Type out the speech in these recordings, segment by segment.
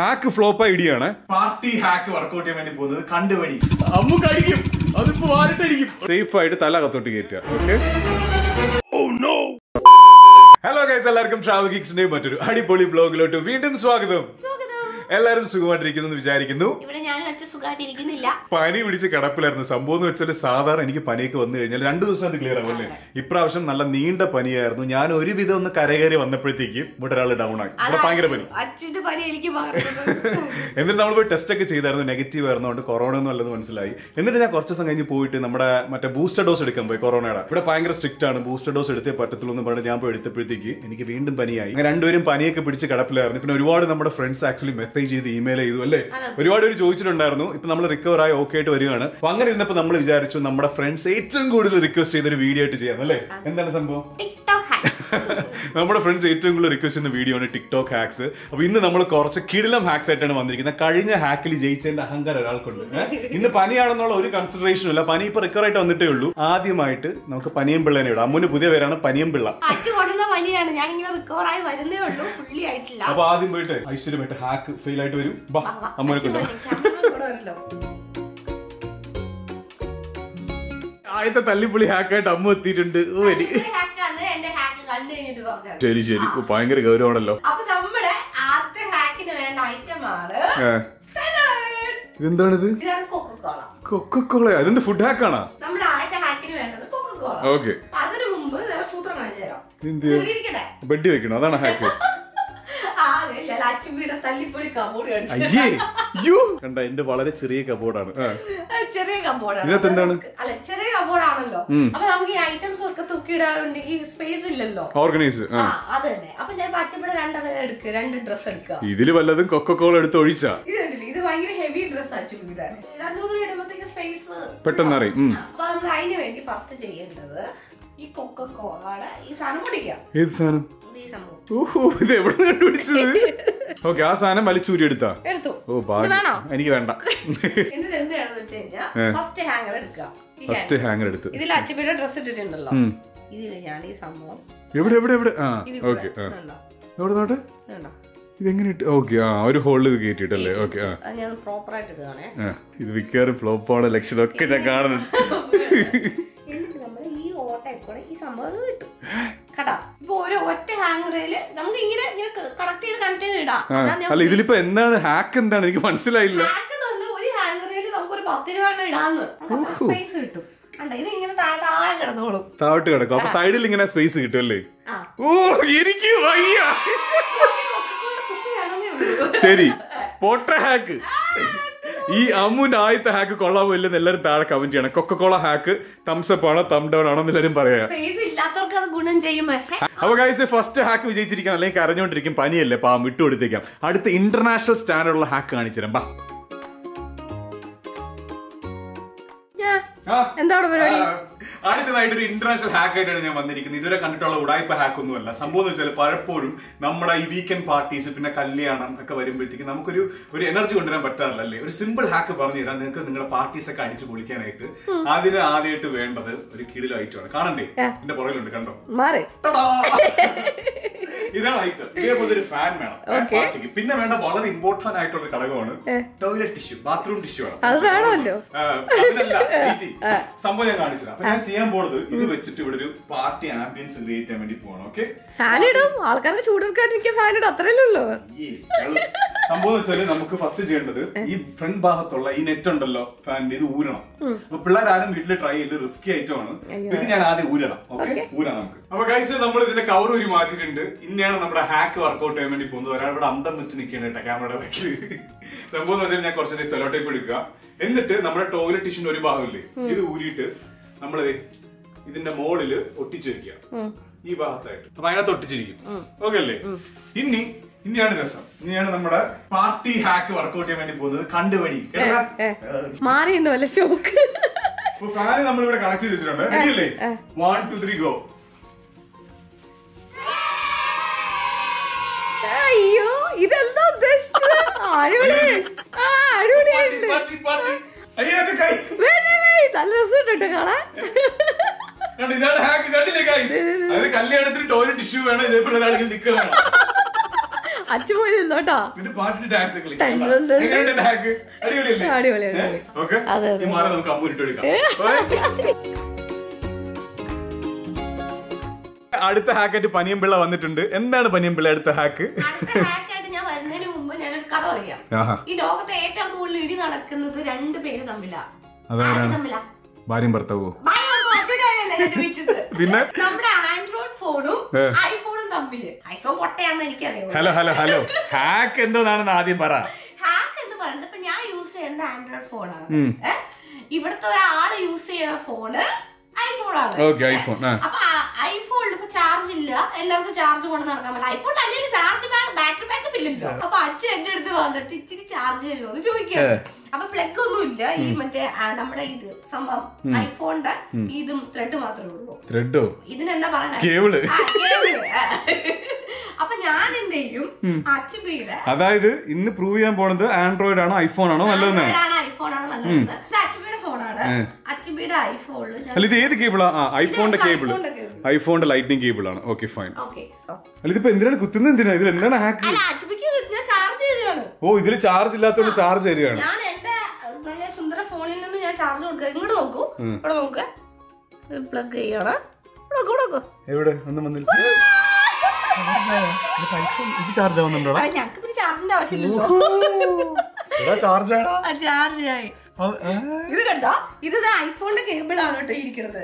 hack flop idea. Party hack workout. Kandavadi. Ammu kaadikum. Adu po vaartadikum. Safe fight thala kathotti getya. Okay. Oh no. Hello guys, welcome Travel Kicks ne mattoru adipoli vlog lotu veendum swagatham. Ellarum sugamattirikkunnu vicharikkunu. Ivide njan acha sugamattirikkunnilla. Pani pidichu kadappilarnu sambhavamnu vechale sadhara eniki paniyekku vannu kennal rendu divasam adu clear avalle. Ipravasham nalla neenda paniyayirunnu. Njan oru vidha onnu karagari vannappozhthekku ivadarale down aagi. Ivada bhangara pani. Achinte pani elikku magarthu. Ennitte nammal poi test okke cheyidarunnu negative varunnathonde corona ennu alladhu manasilayi. Ennitte njan korchu samam kayinju poyitte nammada matte booster dose edukkan poi corona ada. Ivada bhangara strict aanu booster dose eduthe pattathullnu ennu paranju njan poi eduthe എനിക്ക് വീണ്ടും പനിയായി. അങ്ങനെ രണ്ടുപേരും പനിയൊക്കെ പിടിച്ച് കിടപ്പിലായിരുന്നു. പിന്നെ ഒരുപാട് നമ്മുടെ ഫ്രണ്ട്സ് ആക്ച്വലി മെസ്സേജ് ചെയ്ത് ഇമെയിൽ ചെയ്തു അല്ലേ, ഒരുപാട് പേര് ചോദിച്ചിട്ടുണ്ടായിരുന്നു. ഇപ്പൊ നമ്മൾ റിക്കവർ ആയി ഓക്കെ ആയിട്ട് വരികയാണ്. അപ്പൊ അങ്ങനെ ഇരുന്നപ്പോ നമ്മൾ വിചാരിച്ചു നമ്മുടെ ഫ്രണ്ട്സ് ഏറ്റവും കൂടുതൽ റിക്വസ്റ്റ് ചെയ്തൊരു വീഡിയോ ആയിട്ട് ചെയ്യാം അല്ലേ. എന്താണ് സംഭവം? നമ്മുടെ ഫ്രണ്ട്സ് ഏറ്റവും കൂടുതൽ റിക്വസ്റ്റ് ചെയ്യുന്ന വീഡിയോ ആണ് ടിക്ടോക്ക് ഹാക്സ്. അപ്പൊ ഇന്ന് നമ്മൾ കുറച്ച് കിടിലം ഹാക്സ് ആയിട്ടാണ് വന്നിരിക്കുന്നത്. കഴിഞ്ഞ ഹാക്കിൽ ജയിച്ചതിന്റെ അഹങ്കാരം ഒരാൾക്കുണ്ട്. ഇന്ന് പനിയാണെന്നുള്ള ഒരു കൺസിഡറേഷനും ഇല്ല. പനി ഇപ്പൊ റിക്കവർ ആയിട്ട് വന്നിട്ടേ ഉള്ളൂ. ആദ്യമായിട്ട് നമുക്ക് പനിയം പിള്ളേനെ ഇടാം. അമ്മുവിന് പുതിയ പേരാണ് പനിയം പിള്ള. പനിയാണ്, ഞാൻ ഇങ്ങനെ റിക്കവർ ആയി വരുന്നേ ഉള്ളൂ, ഫുള്ളി ആയിട്ടില്ല. അപ്പൊ ആദ്യം പോയിട്ട് ഐശ്വര്യമായിട്ട് ഹാക്ക് ഫെയിൽ ആയിട്ട് വരും. ആദ്യത്തെ തല്ലിപ്പൊളി ഹാക്കായിട്ട് അമ്മ എത്തിയിട്ടുണ്ട്. ശരി ശരി, ഭയങ്കര ഗൗരവമാണല്ലോ. അപ്പൊ നമ്മുടെ ആദ്യത്തെ ഹാക്കിന് വേണ്ട ഐറ്റം ആണ് ഇതെന്താണിത്? കൊക്കക്കോള. കൊക്കക്കോള അതെന്ത് ഫുഡ് ഹാക്കാണോ? നമ്മുടെ ആദ്യത്തെ ഹാക്കിന് വേണ്ടത് കൊക്കക്കോള. ഓക്കെ, അതിനു മുമ്പ് സൂത്രം കാണിച്ചു തരാം. ബെഡ് വെക്കണോ? അതാണ് ഹാക്ക്. കണ്ട എന്റെ വളരെ ചെറിയ കബോർഡാണ്. ഇതിനകത്ത് എന്താണ്? അല്ല, ചെറിയ കബോർഡാണല്ലോ. അപ്പൊ നമുക്ക് ഈ ഐറ്റംസ് ഒക്കെ തൂക്കിയിടാറുണ്ടെങ്കിൽ സ്പേസ് ഇല്ലല്ലോ. ഓർഗനൈസ് അത് തന്നെ. അപ്പൊ ഞാൻ പച്ചപ്പട രണ്ട് ഡ്രസ് എടുക്കുക. ഇതിൽ വല്ലതും കൊക്കക്കോള എടുത്ത് ഒഴിച്ചാ ഇതുണ്ടല്ലോ, ഇത് ഭയങ്കര ഹെവി ഡ്രസ് ആ. ചുരിദാർ രണ്ടുമൂന്ന് ഇടുമ്പോഴത്തേക്ക് സ്പേസ് പെട്ടെന്ന് അറിയും. അപ്പൊ നമ്മൾ അതിന് വേണ്ടി ഫസ്റ്റ് ചെയ്യേണ്ടത് ഈ കൊക്കക്കോളയുടെ ഈ സാധനം കുടിക്കാം. ഏത് സാധനം? ഇത് എവിടെ കണ്ടുപിടിച്ചത്? ഓക്കെ, ആ സാധനം വലിച്ചൂരി എടുത്താ? എടുത്തു. ഓ വേണോ? എനിക്ക് വേണ്ട. എന്നിട്ട് എന്താണെന്ന് വെച്ച് കഴിഞ്ഞാൽ ഫസ്റ്റ് ഹാങ്ങർ എടുക്കുക. ഫസ്റ്റ് ഹാങ്ങർ എടുത്ത് ഇതിൽ അച്ചുപിയുടെ ഡ്രസ് ഇട്ടിട്ടുണ്ടല്ലോ, ഇതിൽ ഞാൻ ഈ സംഭവം എവിടെ എവിടെ എവിടെ ഓക്കെ എവിടെ നോട്ടെ ഇതെങ്ങനെ ഇട്ട് ഓക്കെ ആ ഒരു ഹോളിൽ ഇത് കയറ്റിട്ടല്ലേ. ഓക്കെ, ഞാൻ പ്രോപ്പർ ആയിട്ട് ഇടുകയാണേ. ഇത് വിക്കാറ് ഫ്ലോപ്പാണ് ലക്ഷ്യം ഒക്കെ ഞാൻ കാണുന്നത്. ഈ സംഭവം കിട്ടും കടാ. ഇപ്പൊ ഒരു ഒറ്റ ഹാങ്ങറില് നമുക്ക് ഇങ്ങനെ കണക്ട് ചെയ്ത് ഇടാം. ഇതിലിപ്പോ എന്താണ് ഹാക്ക്? എന്താണ് എനിക്ക് മനസ്സിലായില്ല. ഹാക്ക് ഒരു ഹാങ്ങറില് നമുക്ക് ഒരു 10 രൂപ ഇടാന്ന് സ്പേസ് കിട്ടും. ഇത് ഇങ്ങനെ താഴെ കിടന്നോളും, താഴോട്ട് കിടക്കും. അപ്പൊ സൈഡിൽ ഇങ്ങനെ സ്പേസ് കിട്ടും അല്ലേ. ഓ എനിക്ക് വയ്യ. ശരി പോട്ട ഹാക്ക്. ഈ അമ്മുവിന്റെ ആദ്യത്തെ ഹാക്ക് കൊള്ളാമോ ഇല്ലെന്ന് എല്ലാരും താഴെ കമന്റ് ചെയ്യണം. കൊക്കക്കോള ഹാക്ക് തംസ് അപ്പ് ആണോ തം ഡൗൺ ആണോ എന്ന് എല്ലാരും പറയാം. അപ്പൊ ഗൈസ് ഫസ്റ്റ് ഹാക്ക് വിജയിച്ചിരിക്കണം, അല്ലെങ്കിൽ കരഞ്ഞോണ്ടിരിക്കും. പനിയല്ലേ, പാവം, വിട്ടുകൊടുത്തേക്കാം. അടുത്ത ഇന്റർനാഷണൽ സ്റ്റാൻഡേർഡുള്ള ഹാക്ക് കാണിച്ചു തരാം. അടുത്തതായിട്ട് ഒരു ഇന്റർനാഷണൽ ഹാക്ക് ആയിട്ടാണ് ഞാൻ വന്നിരിക്കുന്നത്. ഇതുവരെ കണ്ടിട്ടുള്ള ഉടായ്പ ഹാക്ക് ഒന്നുമല്ല. സംഭവം എന്ന് വെച്ചാൽ പലപ്പോഴും നമ്മുടെ ഈ വീക്കെൻഡ് പാർട്ടീസ് പിന്നെ കല്യാണം ഒക്കെ വരുമ്പോഴത്തേക്ക് നമുക്കൊരു എനർജി കൊണ്ടുവരാൻ പറ്റാറില്ല അല്ലേ. ഒരു സിമ്പിൾ ഹാക്ക് പറഞ്ഞു തരാം നിങ്ങൾക്ക് നിങ്ങളുടെ പാർട്ടീസ് ഒക്കെ അടിച്ചു പൊളിക്കാനായിട്ട്. അതിന് ആദ്യമായിട്ട് വേണ്ടത് ഒരു കിടിലൻ ഐറ്റമാണ്. കാണണ്ടേ? എന്റെ പുറകിലുണ്ട്, കണ്ടോ? ഇതാണ് ഐറ്റം. ഇതേപോലെ ഒരു ഫാൻ വേണം പാർട്ടിക്ക്. പിന്നെ വേണ്ട വളരെ ഇമ്പോർട്ടന്റ് ആയിട്ടുള്ള ഘടകമാണ് ടോയ്ലറ്റ് ടിഷ്യൂ, ബാത്റൂം ടിഷ്യൂ ആണ്. സംഭവം ഞാൻ കാണിച്ചത്. അപ്പൊ ഞാൻ ചെയ്യാൻ പോണത് ഇത് വെച്ചിട്ട് ഇവിടെ ഒരു പാർട്ടി ആംബിയൻസ് ക്രിയേറ്റ് ചെയ്യാൻ വേണ്ടി പോകണം. ഓക്കെ, ഫാൻ ഇടും, ആൾക്കാർക്ക് ചൂടാക്കാണ്ടിരിക്കാൻ ഫാൻ ഇടും, അത്രയല്ലേ ഉള്ളൂ. സംഭവം വെച്ചാല് നമുക്ക് ഫസ്റ്റ് ചെയ്യേണ്ടത് ഈ ഫ്രണ്ട് ഭാഗത്തുള്ള ഈ നെറ്റ് ഉണ്ടല്ലോ ഫാനിന്റെ, ഇത് ഊരണം. അപ്പൊ പിള്ളേരാരും വീട്ടിൽ ട്രൈ ചെയ്ത് റിസ്കി ഐറ്റമാണ് ഇത്. ഞാൻ ആദ്യം ഊരണം. ഓക്കെ, ഊരാം നമുക്ക്. അപ്പൊ ഗൈസ് നമ്മൾ ഇതിന്റെ കവർ ഊരി മാറ്റിയിട്ടുണ്ട്. ഇന്നെയാണ് നമ്മുടെ ഹാക്ക് വർക്കൗട്ട് ചെയ്യാൻ വേണ്ടി പോകുന്നത്. ഒരാൾ ഇവിടെ അന്തം വെച്ച് നിൽക്കണേട്ടാ ക്യാമറയുടെ ബാക്കിൽ. സംഭവം എന്ന് വെച്ചാൽ ഞാൻ കുറച്ച് സെലോടേപ്പ് എടുക്കുക, എന്നിട്ട് നമ്മുടെ ടോയ്ലറ്റ് ടിഷ്യൂന്റെ ഒരു ഭാഗമില്ലേ ഇത് ഊരിയിട്ട് നമ്മൾ ഇതിന്റെ മോളില് ഒട്ടിച്ചു വെക്കുക ഈ ഭാഗത്തായിട്ട്. അപ്പൊ അതിനകത്ത് ഒട്ടിച്ചിരിക്കും. ഓക്കെ അല്ലേ. ഇനിയാണ് രസം. ഇനിയാണ് നമ്മുടെ പാർട്ടി ഹാക്ക് വർക്കൗട്ട് ചെയ്യാൻ വേണ്ടി പോകുന്നത്. കണ്ടുപടി ഫാന് നമ്മളിവിടെ കണക്ട് ചെയ്ത് വെച്ചിട്ടുണ്ട്. റെഡിയല്ലേ? 1 2 3 ഗോ. അയ്യോ ഇതെന്താ ഉദ്ദേശിച്ചത്? നല്ല രസമുണ്ടോ കാണാൻ? ഇതാണ് ഹാക്ക്. കണ്ടില്ലേ ഗൈസ്, അത് കല്യാണത്തിന് ടോയ്ലറ്റ് ടിഷ്യൂ വേണം, ഇതേപോലെ ഒരാൾക്ക് നിൽക്കുക വേണം. അടുത്ത ഹാക്കറ്റ് പനിയമ്പിള്ള വന്നിട്ടുണ്ട്. എന്താണ് പനിയമ്പിള്ള അടുത്ത ഹാക്ക്? കഥ പറയാം. ഈ ലോകത്തെ ഏറ്റവും കൂടുതൽ ഇടി നടക്കുന്നത് രണ്ട് പേര് തമ്മിലാ. ഭാര്യയും ഭർത്താവോ? പിന്നെ നമ്മുടെ ആൻഡ്രോയിഡ് ഫോണും ഐഫോണും തമ്മിൽ. ഐഫോൺ പൊട്ടയാണെന്ന് എനിക്കറിയാം. ഹലോ ഹലോ ഹലോ, ഹാക്ക് എന്താണെന്ന് ആദ്യം പറ. ഹാക്ക് എന്ന് പറയുന്നത് ഇപ്പൊ ഞാൻ യൂസ് ചെയ്യുന്നത് ആൻഡ്രോയിഡ് ഫോണാണ്. ഇവിടുത്തെ ഒരാള് യൂസ് ചെയ്യുന്ന ഫോണ് ഐഫോണാണ്. അപ്പൊ ഐഫോണിൽ ഇപ്പൊ ചാർജ് ഇല്ല, എല്ലാവർക്കും ചാർജ് കൊണ്ട് നടക്കാൻ പറ്റില്ല. ഐഫോൺ അല്ലെങ്കിൽ ചാർജ് ബാറ്ററി ബാക്കപ്പ് ഇല്ലല്ലോ. അപ്പൊ അച്ഛൻ എന്റെ അടുത്ത് വന്നിട്ട് ഇച്ചിരി ചാർജ് തരുമോ എന്ന് ചോദിക്കുക. അപ്പൊ പ്ലഗ് ഒന്നും ഇല്ല, ഈ മറ്റേ നമ്മുടെ ഇത് സംഭവം ഐഫോണിന്റെ ഇതും ത്രെഡ് മാത്രമേ ഉള്ളൂ. ത്രെഡോ ഇതിനെന്താ പറയണേ? അപ്പൊ ഞാൻ എന്ത് ചെയ്യും? അച്ഛൻ പേര് അതായത് ഇന്ന് പ്രൂവ് ചെയ്യാൻ പോണത് ആൻഡ്രോയിഡ് ആണോ ഐഫോൺ ആണോ നല്ലതെന്നാണ്. ഐഫോൺ ആണോ നല്ലത്. ഐഫോണിന്റെ ലൈറ്റിംഗ് കേബിൾ ആണ്. Okay fine. ഇതിപ്പോ എന്തിനാണ് കുത്തുന്നത്? എന്തിനാ ഇതിൽ എന്താണ് ഹാക്ക്? ഓ ഇതിൽ ചാർജ് ഇല്ലാത്തോണ്ട് ചാർജ് തരികയാണ്. ഇത് കണ്ടോ, ഇത് ഐഫോണിന്റെ കേബിൾ ആണ് കേട്ടോ ഇരിക്കുന്നത്,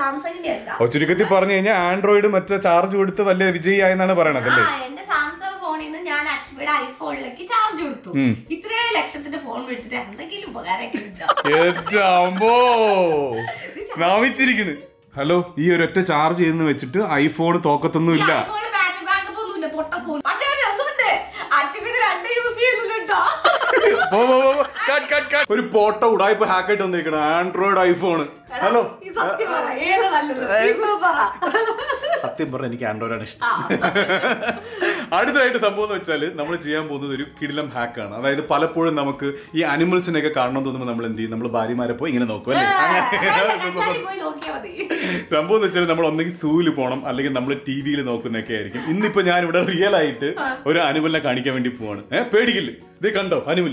സാംസങ്ങിന്റെ അല്ല. ചുരുക്കത്തിൽ പറഞ്ഞു കഴിഞ്ഞാൽ ആൻഡ്രോയിഡ് മറ്റേ ചാർജ് കൊടുത്ത് വലിയ വിജയിയായെന്നാണ് പറയണത്. എന്റെ സാംസങ് ഫോണിൽ നിന്ന് ഞാൻ അച്ഛയുടെ ഐഫോണിലേക്ക് ചാർജ് കൊടുത്തു. ഇത്രയും ലക്ഷത്തിന്റെ ഫോൺ മേടിച്ചിട്ട് എന്തെങ്കിലും ഉപകാരം. ഹലോ, ഈ ഒരൊറ്റ ചാർജ് ചെയ്തെന്ന് വെച്ചിട്ട് ഐഫോൺ തോക്കത്തൊന്നും ഇല്ല. ബാറ്ററി ബാക്കപ്പ് ഒന്നും ഇല്ല, പൊട്ട ഫോൺ. പക്ഷേ രസമുണ്ട്, അച്ഛന് രണ്ട് യൂസ് ചെയ്യുന്നു കേട്ടോ. ഒരു പോട്ട ഉടായ്പ ഹാക്കായിട്ട് വന്നിരിക്കണ ആൻഡ്രോയിഡ് ഐഫോണ്. ഹലോ, സത്യം പറഞ്ഞ എനിക്ക് ആൻഡ്രോയിഡ് ആണ് ഇഷ്ടം. അടുത്തതായിട്ട് സംഭവം എന്ന് വെച്ചാൽ നമ്മൾ ചെയ്യാൻ പോകുന്നത് ഒരു കിടിലം ഹാക്കാണ്. അതായത് പലപ്പോഴും നമുക്ക് ഈ അനിമൽസിനെയൊക്കെ കാണണം തോന്നുമ്പോൾ നമ്മൾ എന്ത് ചെയ്യും? നമ്മൾ ഭാര്യമാരെ പോയി ഇങ്ങനെ നോക്കും അല്ലേ. സംഭവം എന്ന് വെച്ചാൽ നമ്മൾ ഒന്നെങ്കിൽ സൂവിൽ പോകണം, അല്ലെങ്കിൽ നമ്മൾ ടി വിയിൽ നോക്കുന്നൊക്കെ ആയിരിക്കും. ഇന്നിപ്പോ ഞാൻ ഇവിടെ റിയൽ ആയിട്ട് ഒരു അനിമലിനെ കാണിക്കാൻ വേണ്ടി പോവാണ്. പേടിക്കില്ല, ഇത് കണ്ടോ അനിമൽ,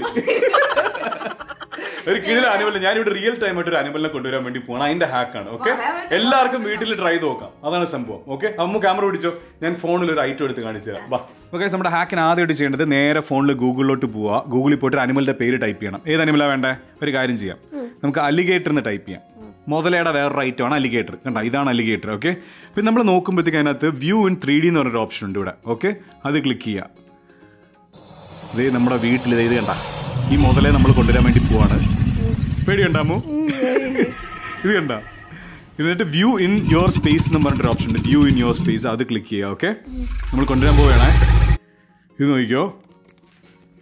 ഒരു കിഴില അനിമൽ. ഞാനിവിടെ റിയൽ ടൈം ആയിട്ട് ഒരു അനിമലിനെ കൊണ്ടുവരാൻ വേണ്ടി പോകണം. അതിന്റെ ഹാക്കാണ്. ഓക്കെ, എല്ലാവർക്കും വീട്ടിൽ ട്രൈ നോക്കാം, അതാണ് സംഭവം. ഓക്കെ, അമ്മ ക്യാമറ പിടിച്ചോ, ഞാൻ ഫോണിൽ ഒരു ഐറ്റം എടുത്ത് കാണിച്ചു തരാം. വാ. ഓക്കെ, നമ്മുടെ ഹാക്കിന് ആദ്യമായിട്ട് ചെയ്യേണ്ടത് നേരെ ഫോണിൽ ഗൂഗിളിലോട്ട് പോവുക. ഗൂഗിളിൽ പോയിട്ട് അനിമലിന്റെ പേര് ടൈപ്പ് ചെയ്യണം. ഏത് അനിമലാണ് വേണ്ടേ? ഒരു കാര്യം ചെയ്യാം, നമുക്ക് അലിഗേറ്റർ എന്ന് ടൈപ്പ് ചെയ്യാം. മുതലയുടെ വേറൊരു ഐറ്റം ആണ് അലിഗേറ്റർ. കണ്ടോ, ഇതാണ് അലിഗേറ്റർ. ഓക്കെ, പിന്നെ നമ്മൾ നോക്കുമ്പോഴത്തേക്ക് അതിനകത്ത് വ്യൂ ഇൻ 3D എന്ന് പറഞ്ഞൊരു ഓപ്ഷൻ ഉണ്ട് ഇവിടെ. ഓക്കെ, അത് ക്ലിക്ക് ചെയ്യുക. ഇതേ നമ്മുടെ വീട്ടിൽ ഇത് കണ്ട ഈ മുതലേ നമ്മൾ കൊണ്ടുവരാൻ വേണ്ടി പോവാണ്. പേടിയുണ്ടോ അമ്മു? ഇത് കണ്ട, എന്നിട്ട് വ്യൂ ഇൻ യുവർ സ്പേസ് എന്ന് പറഞ്ഞിട്ടൊരു ഓപ്ഷൻ ഉണ്ട്. വ്യൂ ഇൻ യുവർ സ്പേസ്, അത് ക്ലിക്ക് ചെയ്യുക. ഓക്കെ, നമ്മൾ കൊണ്ടുവരാൻ പോവുകയാണേ. ഇത് നോക്കിക്കോ,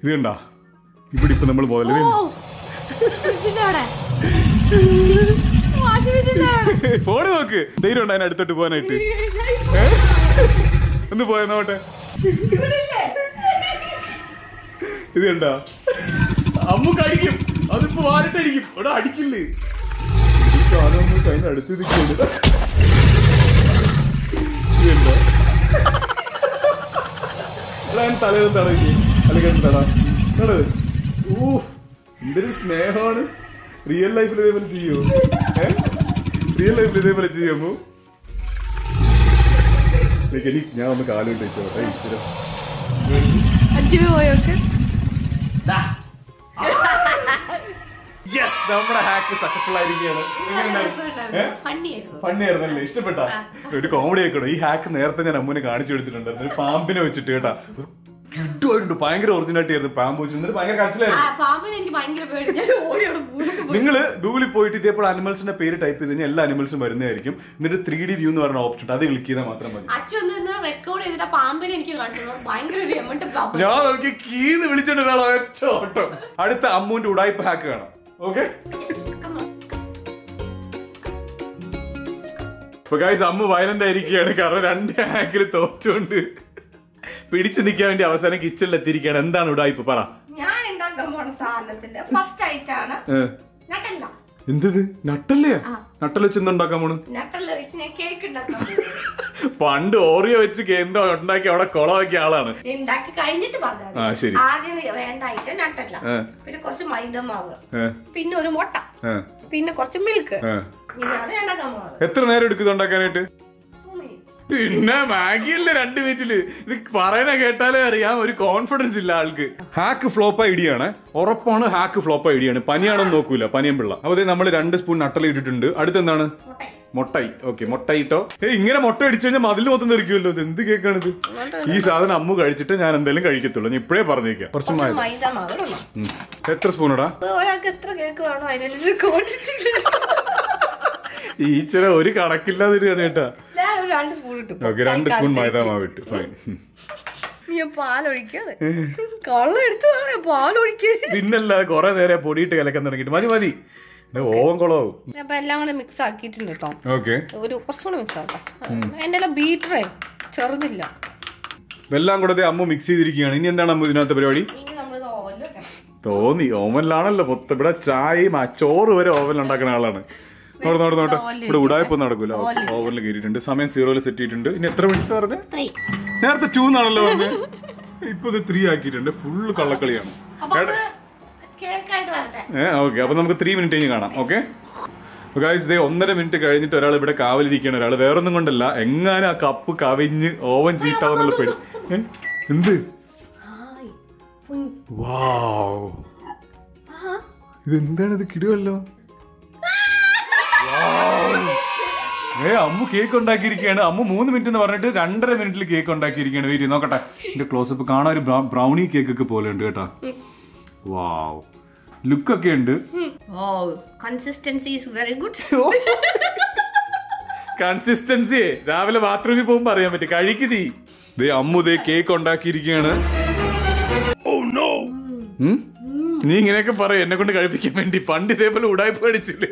ഇത് കണ്ട, ഇവിടെ ഇപ്പം നമ്മൾ മുതലേ ഫോണ് നോക്ക്. ധൈര്യം ഉണ്ടോ അതിന് അടുത്തോട്ട് പോകാനായിട്ട്? ഒന്ന് പോയെന്നോട്ടെ. ഇത് കണ്ട, അമ്മക്ക് അടിക്കും, അതിപ്പോ വാരിട്ടടിക്കും. അവിടെ അടിക്കില്ലേ? അടുത്ത് തലയിൽ തടങ്ങി അല്ലെങ്കിൽ തടാ. ഓ എന്തൊരു സ്നേഹമാണ്. റിയൽ ലൈഫിൽ ഇതേപോലെ ചെയ്യോ? റിയൽ ലൈഫിൽ ഇതേപോലെ ചെയ്യുമോ? ഞാൻ ഒന്ന് കാലം ചോട്ടെ. ഇച്ചിരി നമ്മുടെ ഹാക്ക് സക്സസ്ഫുൾ ആയിരിക്കുകയാണ്. ഇഷ്ടപ്പെട്ട ഒരു കോമഡി ആയിക്കോട്ടെ. ഈ ഹാക്ക് നേരത്തെ ഞാൻ അമ്മുവിനെ കാണിച്ചു കൊടുത്തിട്ടുണ്ടായിരുന്നു. ഒരു പാമ്പിനെ വെച്ചിട്ട് കേട്ടാ, കിട്ടുമായിട്ടുണ്ട്, ഭയങ്കര ഒറിജിനാലിറ്റി ആയിരുന്നു. പാമ്പ് വെച്ചിട്ട് ഭയങ്കര കച്ചിലായിരുന്നു. നിങ്ങൾ ഗൂഗിളിൽ പോയിട്ട് ഇതേപോലെ അനിമൽസിന്റെ പേര് ടൈപ്പ് ചെയ്ത് കഴിഞ്ഞാൽ എല്ലാ അനിമൽസും വരുന്നതായിരിക്കും. എന്നിട്ട് 3D വ്യൂ എന്ന് പറഞ്ഞ ഓപ്ഷൻ, അത് ക്ലിക്ക് ചെയ്താൽ മാത്രം മതി. ഞാൻ നോക്കി കീന്ന് വിളിച്ചിട്ടുണ്ടാണോ ഒറ്റ ഓട്ടോ. അടുത്ത അമ്മുവിന്റെ ഉടായ്പ ഹാക്ക് കാണാം. ഓക്കെ, ഇപ്പൊ ഗൈസ് അമ്മു വയലന്റ് ആയിരിക്കുകയാണ്, കാരണം രണ്ട് ഹാക്കിൽ തോറ്റുകൊണ്ട് പിടിച്ചു നിൽക്കാൻ വേണ്ടി അവസാനം കിച്ചണിൽ എത്തിയിരിക്കുകയാണ്. എന്താണ് ഉടായ്പ പറ? ഞാൻ ഉണ്ടാക്കാൻ പോണ സാധനത്തിന്റെ ഫസ്റ്റ് ഐറ്റാണ് നട്ടല്ല. എന്തത് നട്ടല്ലേ? നട്ടല് വെച്ച് എന്തുണ്ടാക്കാൻ പോണു? നട്ടല് വെച്ച് ഞാൻ കേക്ക് ഉണ്ടാക്കാൻ. പണ്ട് ഓറിയോ വെച്ച് കേന്ദ്ര ഉണ്ടാക്കി അവിടെ കൊളമാക്കിയ ആളാണ്. ഉണ്ടാക്കി കഴിഞ്ഞിട്ട് പറഞ്ഞു ആദ്യം വേണ്ട ഐറ്റം നട്ടല്ല, പിന്നെ കുറച്ച് മൈദമാവ്, പിന്നെ ഒരു മുട്ട, പിന്നെ കുറച്ച് മിൽക്ക്. ഇതാണ് ഉണ്ടാക്കാൻ പോകുന്നത്. എത്ര നേരം എടുക്കും ഉണ്ടാക്കാനായിട്ട്? പിന്നെ മാഗിയല്ലേ 2 മിനിറ്റില്. ഇത് പറയുന്ന കേട്ടാലേ അറിയാം ഒരു കോൺഫിഡൻസ് ഇല്ല ആൾക്ക്. ഹാക്ക് ഫ്ലോപ്പ് ഐഡിയ ആണ്, ഉറപ്പാണ് ഹാക്ക് ഫ്ലോപ്പ് ഐഡിയ ആണ്. പനിയാണെന്ന് നോക്കൂല, പനിയം പിള്ള. അപ്പൊ നമ്മൾ 2 സ്പൂൺ നട്ടല് ഇട്ടിട്ടുണ്ട്. അടുത്തെന്താണ്? മുട്ടായി. ഓക്കെ, മുട്ടയിട്ടോ. ഇങ്ങനെ മുട്ട അടിച്ചു കഴിഞ്ഞാൽ മതിൽ മൊത്തം തെറിക്കുമല്ലോ. ഇത് എന്ത് കേൾക്കാണിത്? ഈ സാധനം അമ്മു കഴിച്ചിട്ട് ഞാൻ എന്തായാലും കഴിക്കത്തുള്ളൂ. ഞാൻ ഇപ്പഴേ പറഞ്ഞേക്കാം. കുറച്ച് മൈദ. എത്ര സ്പൂണടാ? ഈ ചില ഒരു കണക്കില്ലാതിരിക്കാണ് കേട്ടാ. 2 സ്പൂൺ മൈദ മാവ് ഇട്ടു. ഫൈൻ. പാലൊഴിക്കാണ്, കള്ളെടുത്ത് പാലൊഴിക്കുക. പിന്നല്ല കൊറേ നേരം പൊടിയിട്ട് കലക്കാൻ തുടങ്ങിട്ട് മതി മതി എല്ലാം കൂടെ മിക്സ് ആക്കിയിട്ടുണ്ട് കേട്ടോ. ഒരു കുറച്ചുകൂടെ മിക്സ് ആക്കാം. എന്റെ ബീറ്ററേ ചെറുതില്ല. എല്ലാം കൂടെ അമ്മ മിക്സ് ചെയ്തിരിക്കുകയാണ്. ഇനി എന്താണ് അമ്മ ഇതിനകത്ത് പരിപാടി? തോന്നി ഓവനിലാണല്ലോ മൊത്തം. ഇവിടെ ചായയും ആ ചോറ് വരെ ഓവനിലുണ്ടാക്കുന്ന ആളാണ്. നോട്ട് നോട്ട് നോട്ട് ഇവിടെ ഉടായ്പൊന്നും നടക്കൂല. ഓവനിൽ കയറിയിട്ടുണ്ട്. സമയം 0-ല് സെറ്റ് ചെയ്തിട്ടുണ്ട്. ഇനി എത്ര മിനിറ്റ് പറഞ്ഞേ? നേരത്തെ 2 എന്നാണല്ലോ പറഞ്ഞത്, ഇപ്പൊ ഇത് 3 ആക്കിയിട്ടുണ്ട്. ഫുള്ള് കള്ളക്കളിയാണ്. ഓക്കെ, അപ്പൊ നമുക്ക് 3 മിനിറ്റ് കഴിഞ്ഞ് കാണാം. ഓക്കെ ഗൈസ്, ഇതേ 1.5 മിനിറ്റ് കഴിഞ്ഞിട്ട് ഒരാൾ ഇവിടെ കാവലിരിക്കുകയാണ്. ഒരാൾ വേറൊന്നും കൊണ്ടല്ല, എങ്ങനെ ആ കപ്പ് കവിഞ്ഞ് ഓവൻ ചീട്ടാവുന്നുള്ള പേടി. എന്ത് ഇതെന്താണ്? ഇത് കിടുവല്ലോ. അമ്മു കേക്ക് ഉണ്ടാക്കിയിരിക്കുകയാണ്. അമ്മു 3 മിനിറ്റ് എന്ന് പറഞ്ഞിട്ട് 2.5 മിനിറ്റിൽ കേക്ക് ഉണ്ടാക്കിയിരിക്കുകയാണ്. വെയിറ്റ് നോക്കട്ടെ. എന്റെ ക്ലോസ് അപ്പ് കാണാൻ ഒരു ബ്രൗണി കേക്ക് ഒക്കെ പോലെ ഉണ്ട് കേട്ടോ. വാവ്, ലുക്ക് ഒക്കെ ഉണ്ട്. കൺസിസ്റ്റൻസി രാവിലെ ബാത്റൂമിൽ പോകുമ്പോ അറിയാൻ പറ്റും. കഴിക്കുന്നീ അമ്മു ദേ കേക്ക് ഉണ്ടാക്കിയിരിക്കുകയാണ്. നീ ഇങ്ങനെയൊക്കെ പറയും എന്നെ കൊണ്ട് കഴിപ്പിക്കാൻ വേണ്ടി. പണ്ട് ഇതേപോലെ ഉടായ്പ അടിച്ചില്ലേ?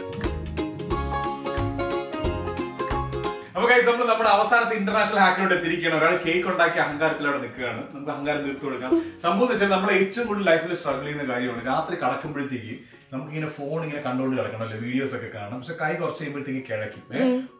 അപ്പൊ ഗൈസ് നമ്മൾ നമ്മുടെ അവസാനത്തെ ഇന്റർനാഷണൽ ഹാക്കിനോട് എത്തിയിരിക്കുകയാണ്. ഒരാൾ കേക്ക് ഉണ്ടാക്കി അഹങ്കാരത്തിൽ അവിടെ നിൽക്കുകയാണ്. നമുക്ക് അഹങ്കാരം തീർത്തു കൊടുക്കാം. സംഭവം എന്ന് വെച്ചാൽ നമ്മൾ ഏറ്റവും കൂടുതൽ ലൈഫിൽ സ്ട്രഗിൾ ചെയ്യുന്ന കാര്യമാണ് രാത്രി കടക്കുമ്പോഴത്തേക്ക് നമുക്കിങ്ങനെ ഫോൺ ഇങ്ങനെ കണ്ടുകൊണ്ട് കിടക്കണമല്ലോ, വീഡിയോസ് ഒക്കെ കാണാം. പക്ഷെ കൈ കുറച്ച് കഴിയുമ്പോഴത്തേക്ക് കിഴക്കും.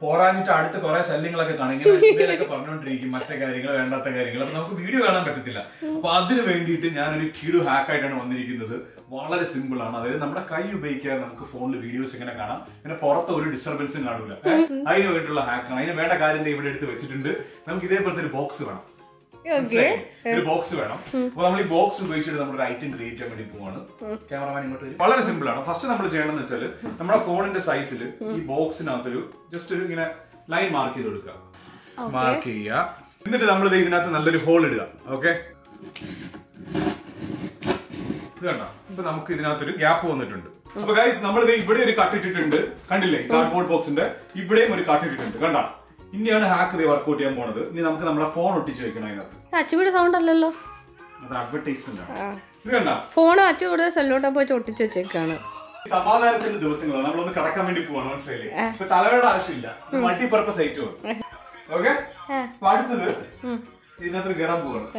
പോരാഞ്ഞിട്ട് അടുത്ത കുറെ ശല്യങ്ങളൊക്കെ കാണിങ്ങനെ എന്തെങ്കിലുമൊക്കെ പറഞ്ഞുകൊണ്ടിരിക്കും, മറ്റേ കാര്യങ്ങൾ, വേണ്ടാത്ത കാര്യങ്ങൾ. അപ്പൊ നമുക്ക് വീഡിയോ കാണാൻ പറ്റത്തില്ല. അപ്പൊ അതിന് വേണ്ടിയിട്ട് ഞാനൊരു കിടു ഹാക്കായിട്ടാണ് വന്നിരിക്കുന്നത്. വളരെ സിമ്പിൾ ആണ്. അതായത് നമ്മുടെ കൈ ഉപയോഗിക്കാൻ നമുക്ക് ഫോണിൽ വീഡിയോസ് ഇങ്ങനെ കാണാം. പിന്നെ പുറത്ത് ഒരു ഡിസ്റ്റർബൻസും കാണൂല. അതിന് വേണ്ടിയിട്ടുള്ള ഹാക്കാണ്. അതിന് വേണ്ട കാര്യം ഇവിടെ എടുത്ത് വെച്ചിട്ടുണ്ട്. നമുക്ക് ഇതേപോലത്തെ ഒരു ബോക്സ് വേണം. ഒരു ബോക്സ് വേണം. അപ്പൊ നമ്മൾ ഈ ബോക്സ് ഉപയോഗിച്ചിട്ട് നമ്മളൊരു ഐറ്റം ക്രിയേറ്റ് ചെയ്യാൻ വേണ്ടി പോവാണ്. ക്യാമറമാൻ ഇങ്ങോട്ട് വരും. വളരെ സിമ്പിൾ ആണ്. ഫസ്റ്റ് നമ്മൾ ചെയ്യണമെന്ന് വെച്ചാൽ നമ്മുടെ ഫോണിന്റെ സൈസിൽ ഈ ബോക്സിനകത്തൊരു ജസ്റ്റ് ഒരു ഇങ്ങനെ ലൈൻ മാർക്ക് ചെയ്ത് കൊടുക്കുക. മാർക്ക് ചെയ്യുക. എന്നിട്ട് നമ്മൾ ഇതിനകത്ത് നല്ലൊരു ഹോൾ ഇടുക. ഓക്കെ, ഇത് കണ്ടോ? ഇപ്പൊ നമുക്ക് ഇതിനകത്തൊരു ഗ്യാപ്പ് വന്നിട്ടുണ്ട്. അപ്പൊ ഗൈസ് നമ്മൾ ഇവിടെ ഒരു കട്ടിട്ടിട്ടുണ്ട്, കണ്ടില്ലേ? കാർഡ്ബോർഡ് ബോക്സിന്റെ ഇവിടെയും ഒരു കട്ടിട്ടിട്ടുണ്ട്, കണ്ടോ? ഇനിയാണ് ഹാക്ക് വർക്ക്ഔട്ട് ചെയ്യാൻ പോണത്. ഇനി നമുക്ക് നമ്മുടെ ഫോൺ ഒട്ടിച്ച് വെക്കണം അതിനകത്ത്. സൗണ്ട് അല്ലല്ലോ, അത് അഡ്വർടൈസ്മെന്റ് ആണ്. ഇത് കണ്ട ഫോൺ അച്ചുകൂടെ സെല്ലോട്ടപ്പ് വെച്ച് ഒട്ടിച്ച് വെച്ചേക്കാണ്. സമാധാനത്തിന്റെ ദിവസങ്ങളാണ്. നമ്മളൊന്ന് കിടക്കാൻ വേണ്ടി പോവാണ്, മനസ്സിലായില്ലേ? ഇപ്പൊ തലവേണ്ട ആവശ്യമില്ല, മൾട്ടിപർപ്പസ് ഐറ്റം ആണ്. ഓക്കെ, അടുത്തത് ഇതിനകത്ത് കയറാൻ പോവാണ്.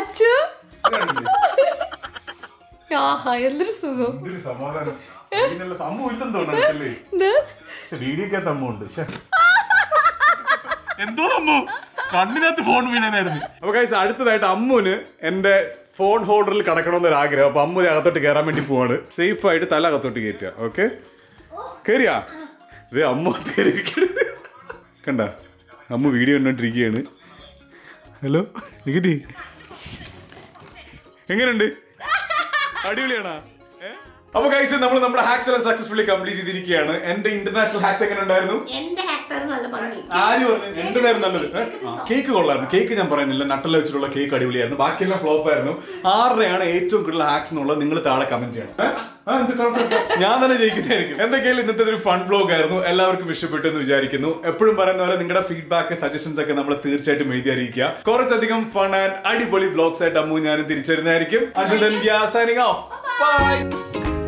അച്ചു എന്തൊരു സുഖം, എന്തൊരു സമാധാനം. കണ്ണിനകത്ത് ഫോൺ വീണായിരുന്നു. അപ്പൊ ഗൈസ് അടുത്തതായിട്ട് അമ്മുന് എന്റെ ഫോൺ ഹോൾഡറിൽ കിടക്കണമെന്നൊരു ആഗ്രഹം. അപ്പൊ അമ്മു അകത്തോട്ട് കയറാൻ വേണ്ടി പോവാണ്. സേഫ് ആയിട്ട് തല അകത്തോട്ട് കയറ്റുക. ഓക്കെ, കയറിയാ? അതെ, അമ്മു കണ്ട അമ്മു വീഡിയോ കണ്ടോണ്ടിരിക്കുകയാണ്. ഹലോ നികിതി, എങ്ങനെയുണ്ട്? അടിപൊളിയാണോ? അപ്പൊ ഗൈസ് നമ്മൾ നമ്മുടെ ഹാക്സ് എല്ലാം സക്സസ്ഫുള്ളി കംപ്ലീറ്റ് ചെയ്തിരിക്കുകയാണ്. എന്റെ ഇന്റർനാഷണൽ ഹാക്സ് എങ്ങനെ ഉണ്ടായിരുന്നു? Cake or cake and Nataluchula cake, and the Bakila flop. Are there eight little hacks? No, Ningala comment. And the Kale in the fun blog, allow Bishopit and Jarikino, a put Barana feedback, suggestions like a number of third chat to media Rikia. Corachathicum fun and Adipoli blogs at Ammu and the Richard Narikim. Until then, we are signing off. Bye.